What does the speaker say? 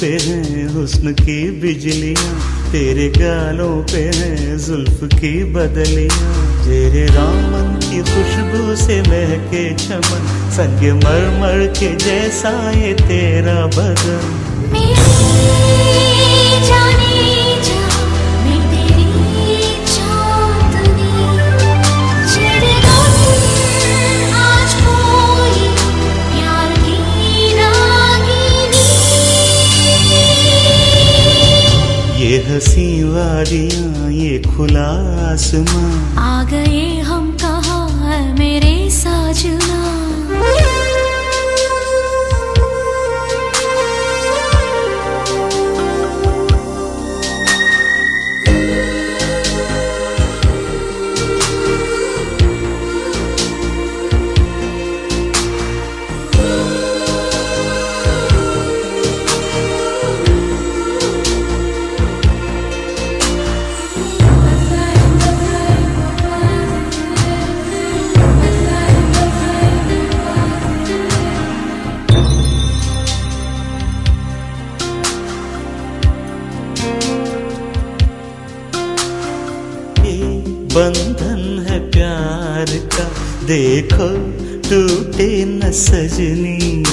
पे हैं हुस्न की बिजलियाँ, तेरे गालों पे हैं जुल्फ की बदलियाँ। तेरे रामन की खुशबू से महके चमन, संग मरमर के जैसा ये तेरा बदन। ये हसी वादियाँ, ये खुला आसमां, आ गए हम कहाँ है मेरे साजना। बंधन है प्यार का, देखो टूटे न सजनी।